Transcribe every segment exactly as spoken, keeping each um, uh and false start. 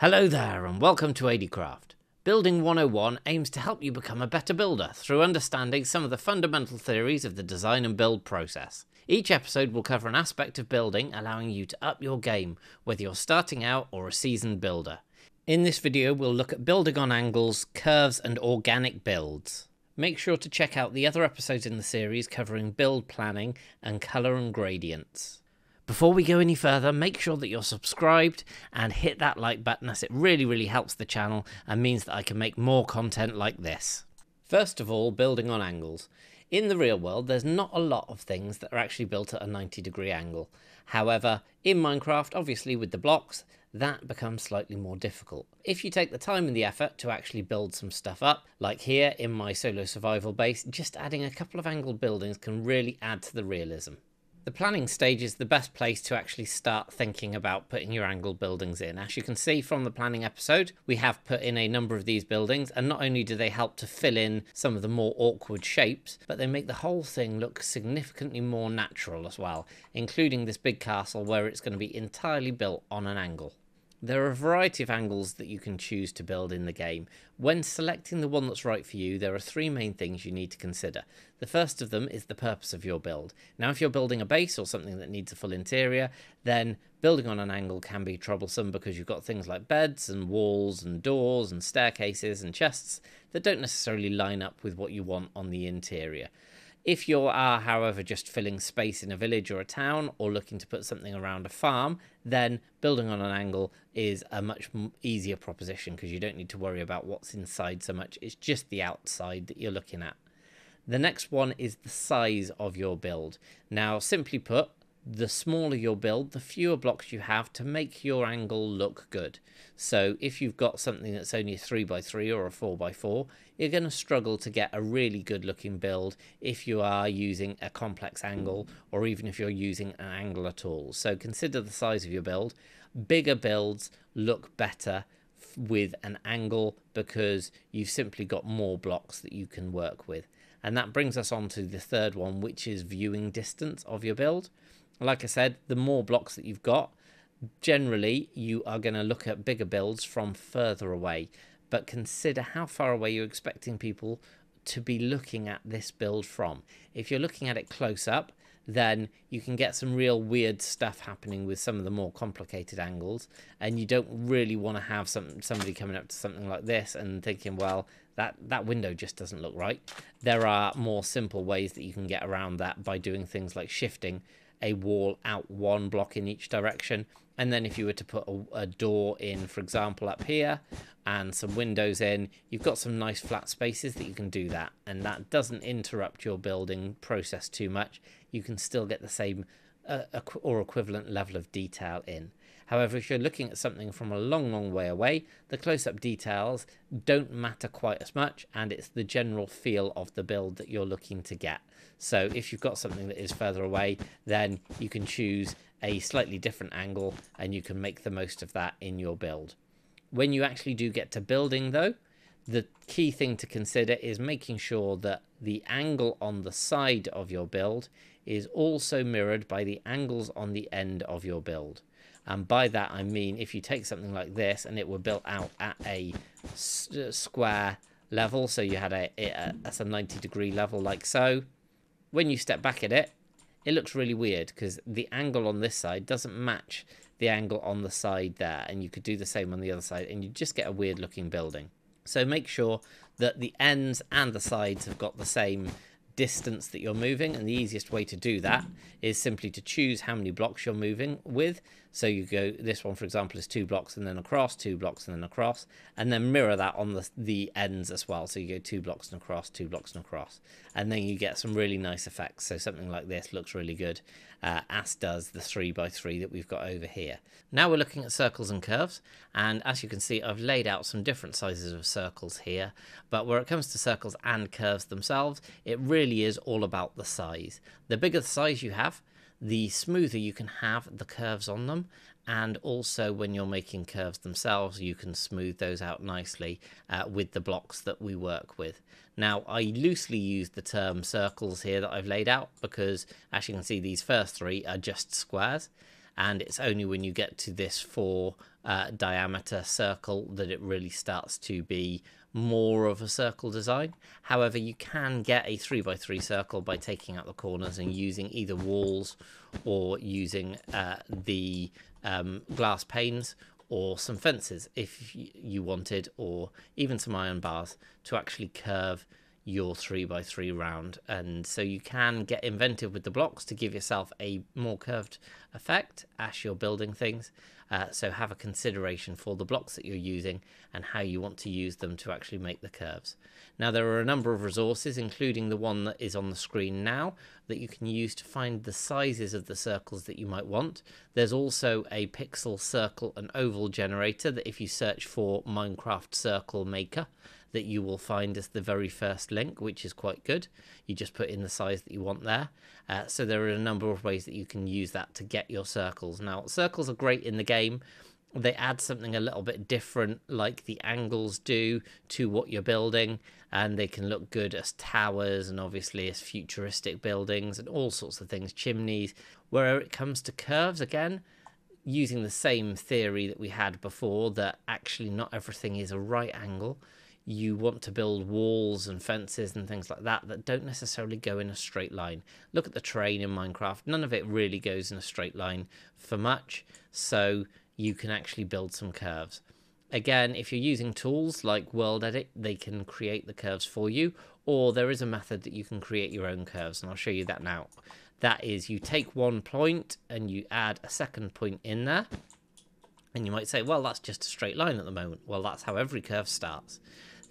Hello there and welcome to AdieCraft. Building one oh one aims to help you become a better builder through understanding some of the fundamental theories of the design and build process. Each episode will cover an aspect of building allowing you to up your game, whether you're starting out or a seasoned builder. In this video we'll look at building on angles, curves and organic builds. Make sure to check out the other episodes in the series covering build planning and colour and gradients. Before we go any further, make sure that you're subscribed and hit that like button as it really, really helps the channel and means that I can make more content like this. First of all, building on angles. In the real world, there's not a lot of things that are actually built at a ninety degree angle. However, in Minecraft, obviously with the blocks, that becomes slightly more difficult. If you take the time and the effort to actually build some stuff up, like here in my solo survival base, just adding a couple of angled buildings can really add to the realism. The planning stage is the best place to actually start thinking about putting your angled buildings in. As you can see from the planning episode, we have put in a number of these buildings, and not only do they help to fill in some of the more awkward shapes, but they make the whole thing look significantly more natural as well, including this big castle where it's going to be entirely built on an angle. There are a variety of angles that you can choose to build in the game. When selecting the one that's right for you, there are three main things you need to consider. The first of them is the purpose of your build. Now, if you're building a base or something that needs a full interior, then building on an angle can be troublesome because you've got things like beds and walls and doors and staircases and chests that don't necessarily line up with what you want on the interior. If you are, however, just filling space in a village or a town or looking to put something around a farm, then building on an angle is a much easier proposition because you don't need to worry about what's inside so much. It's just the outside that you're looking at. The next one is the size of your build. Now, simply put, the smaller your build, the fewer blocks you have to make your angle look good. So if you've got something that's only a three by three or a four by four, you're going to struggle to get a really good looking build if you are using a complex angle or even if you're using an angle at all. So consider the size of your build. Bigger builds look better with an angle because you've simply got more blocks that you can work with. And that brings us on to the third one, which is viewing distance of your build. Like I said, the more blocks that you've got, generally you are going to look at bigger builds from further away, but consider how far away you're expecting people to be looking at this build from. If you're looking at it close up, then you can get some real weird stuff happening with some of the more complicated angles, and you don't really want to have some somebody coming up to something like this and thinking, well, that that window just doesn't look right. There are more simple ways that you can get around that by doing things like shifting a wall out one block in each direction, and then if you were to put a, a door in, for example, up here and some windows in, you've got some nice flat spaces that you can do that, and that doesn't interrupt your building process too much. You can still get the same uh, or equivalent level of detail in. However, if you're looking at something from a long, long way away, the close-up details don't matter quite as much, and it's the general feel of the build that you're looking to get. So if you've got something that is further away, then you can choose a slightly different angle and you can make the most of that in your build. When you actually do get to building, though, the key thing to consider is making sure that the angle on the side of your build is also mirrored by the angles on the end of your build. And by that I mean, if you take something like this and it were built out at a s square level, so you had a, a, a, a ninety degree level like so, when you step back at it, it looks really weird because the angle on this side doesn't match the angle on the side there, and you could do the same on the other side and you just get a weird looking building. So make sure that the ends and the sides have got the same distance that you're moving, and the easiest way to do that is simply to choose how many blocks you're moving with. So you go, this one for example is two blocks and then across, two blocks and then across, and then mirror that on the, the ends as well. So you go two blocks and across, two blocks and across, and then you get some really nice effects. So something like this looks really good, uh, as does the three by three that we've got over here. Now we're looking at circles and curves, and as you can see I've laid out some different sizes of circles here, but where it comes to circles and curves themselves, it really is all about the size. The bigger the size you have, the smoother you can have the curves on them, and also when you're making curves themselves you can smooth those out nicely uh, with the blocks that we work with. Now, I loosely use the term circles here that I've laid out because, as you can see, these first three are just squares. and it's only when you get to this four uh, diameter circle that it really starts to be more of a circle design. However, you can get a three by three circle by taking out the corners and using either walls or using uh, the um, glass panes or some fences if you wanted, or even some iron bars to actually curve your three by three round. And so you can get inventive with the blocks to give yourself a more curved effect as you're building things. Uh, so have a consideration for the blocks that you're using and how you want to use them to actually make the curves. Now, there are a number of resources, including the one that is on the screen now, that you can use to find the sizes of the circles that you might want. There's also a pixel, circle and oval generator that if you search for Minecraft Circle Maker, that you will find as the very first link, which is quite good. You just put in the size that you want there. Uh, so there are a number of ways that you can use that to get your circles. Now, circles are great in the game. They add something a little bit different, like the angles do, to what you're building, and they can look good as towers and obviously as futuristic buildings and all sorts of things, chimneys. Where it comes to curves, again, using the same theory that we had before, that actually not everything is a right angle. You want to build walls and fences and things like that that don't necessarily go in a straight line. Look at the terrain in Minecraft. None of it really goes in a straight line for much, so you can actually build some curves. Again, if you're using tools like WorldEdit, they can create the curves for you, or there is a method that you can create your own curves, and I'll show you that now. That is, you take one point and you add a second point in there. And you might say, well, that's just a straight line at the moment. Well, that's how every curve starts.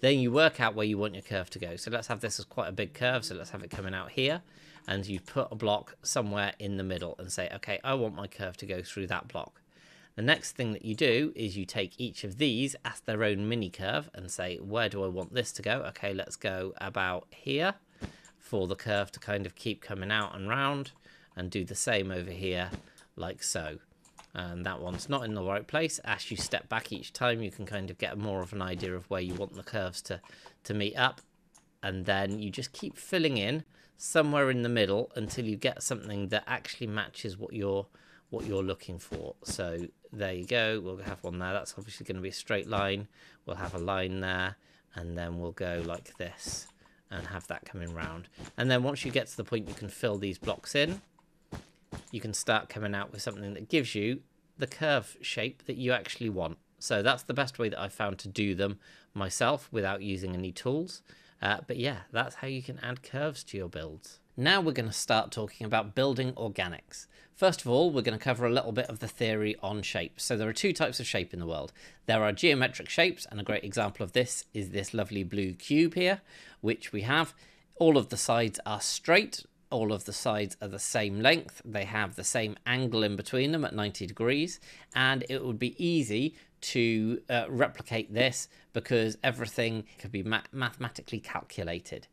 Then you work out where you want your curve to go. So let's have this as quite a big curve. So let's have it coming out here. And you put a block somewhere in the middle and say, okay, I want my curve to go through that block. The next thing that you do is you take each of these as their own mini curve and say, where do I want this to go? Okay, let's go about here for the curve to kind of keep coming out and round, and do the same over here like so. And that one's not in the right place. As you step back each time, you can kind of get more of an idea of where you want the curves to, to meet up. And then you just keep filling in somewhere in the middle until you get something that actually matches what you're, what you're looking for. So there you go. We'll have one there. That's obviously going to be a straight line. We'll have a line there. And then we'll go like this and have that coming round. And then once you get to the point, you can fill these blocks in. You can start coming out with something that gives you the curve shape that you actually want. So that's the best way that I found to do them myself without using any tools. Uh, but yeah, that's how you can add curves to your builds. Now we're going to start talking about building organics. First of all, we're going to cover a little bit of the theory on shape. So there are two types of shape in the world. There are geometric shapes, and a great example of this is this lovely blue cube here, which we have. All of the sides are straight. All of the sides are the same length. They have the same angle in between them at ninety degrees, and it would be easy to uh, replicate this because everything could be ma- mathematically calculated.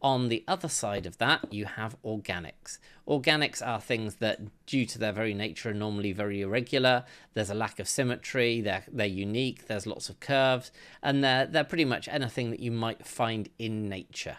On the other side of that, you have organics. Organics are things that, due to their very nature, are normally very irregular. There's a lack of symmetry, they're, they're unique, there's lots of curves, and they're, they're pretty much anything that you might find in nature.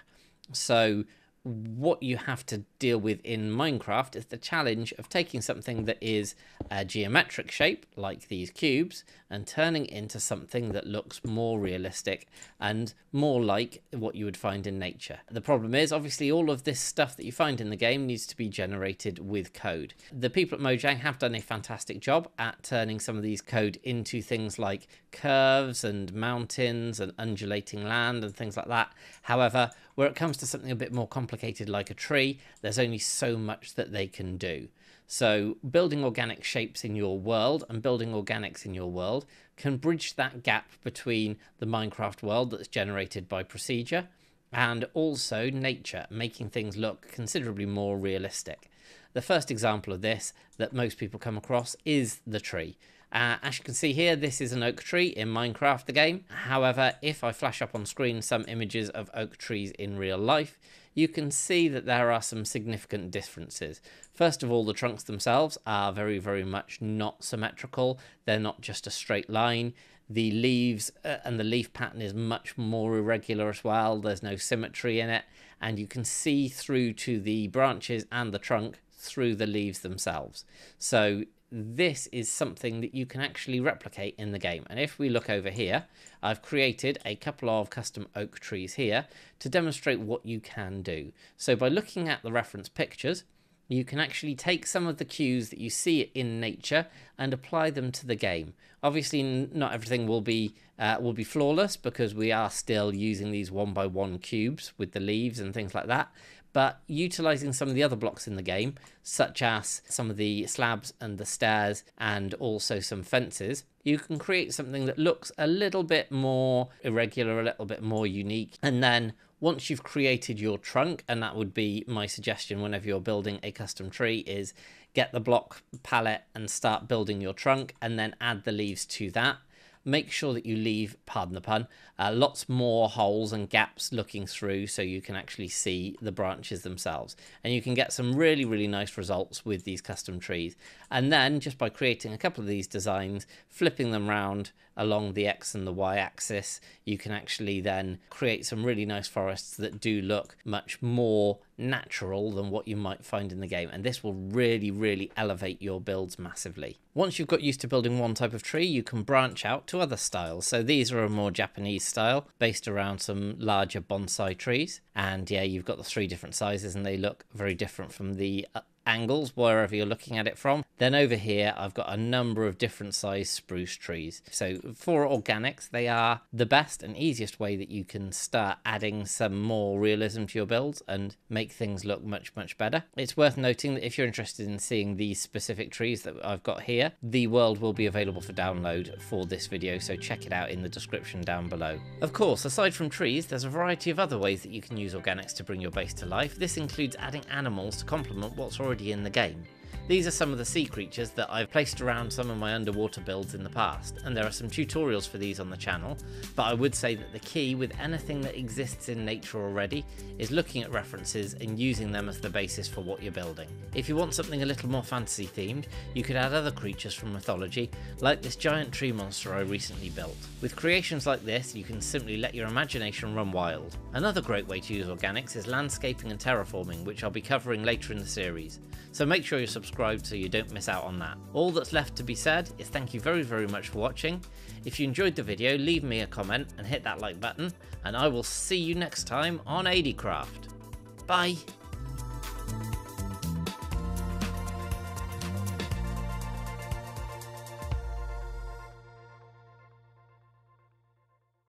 So what you have to deal with in Minecraft is the challenge of taking something that is a geometric shape, like these cubes, and turning it into something that looks more realistic and more like what you would find in nature. The problem is, obviously, all of this stuff that you find in the game needs to be generated with code. The people at Mojang have done a fantastic job at turning some of these code into things like curves and mountains and undulating land and things like that. However, where it comes to something a bit more complicated like a tree, there's only so much that they can do. So building organic shapes in your world and building organics in your world can bridge that gap between the Minecraft world that's generated by procedure and also nature, making things look considerably more realistic. The first example of this that most people come across is the tree. Uh, as you can see here, this is an oak tree in Minecraft, the game. However, if I flash up on screen some images of oak trees in real life, you can see that there are some significant differences. First of all, the trunks themselves are very, very much not symmetrical. They're not just a straight line. The leaves uh, and the leaf pattern is much more irregular as well. There's no symmetry in it. And you can see through to the branches and the trunk through the leaves themselves. So this is something that you can actually replicate in the game. And if we look over here, I've created a couple of custom oak trees here to demonstrate what you can do. So by looking at the reference pictures, you can actually take some of the cues that you see in nature and apply them to the game. Obviously, not everything will be uh, will be flawless, because we are still using these one by one cubes with the leaves and things like that. But utilizing some of the other blocks in the game, such as some of the slabs and the stairs and also some fences, you can create something that looks a little bit more irregular, a little bit more unique. And then once you've created your trunk, and that would be my suggestion whenever you're building a custom tree, is get the block palette and start building your trunk and then add the leaves to that. Make sure that you leave, pardon the pun, uh, lots more holes and gaps looking through so you can actually see the branches themselves. And you can get some really, really nice results with these custom trees. And then just by creating a couple of these designs, flipping them round along the X and the Y axis, you can actually then create some really nice forests that do look much more natural than what you might find in the game. And this will really, really elevate your builds massively. Once you've got used to building one type of tree, you can branch out to other styles. So these are a more Japanese style based around some larger bonsai trees. And yeah, you've got the three different sizes and they look very different from the uh, angles wherever you're looking at it from. Then over here I've got a number of different size spruce trees. So for organics, they are the best and easiest way that you can start adding some more realism to your builds and make things look much, much better. It's worth noting that if you're interested in seeing these specific trees that I've got here, the world will be available for download for this video, so check it out in the description down below. Of course, aside from trees, there's a variety of other ways that you can use organics to bring your base to life. This includes adding animals to complement what's already in the game. These are some of the sea creatures that I've placed around some of my underwater builds in the past, and there are some tutorials for these on the channel, but I would say that the key with anything that exists in nature already is looking at references and using them as the basis for what you're building. If you want something a little more fantasy themed, you could add other creatures from mythology, like this giant tree monster I recently built. With creations like this, you can simply let your imagination run wild. Another great way to use organics is landscaping and terraforming, which I'll be covering later in the series, so make sure you're subscribed so you don't miss out on that. All that's left to be said is thank you very, very much for watching. If you enjoyed the video, leave me a comment and hit that like button, and I will see you next time on AdieCraft. Bye!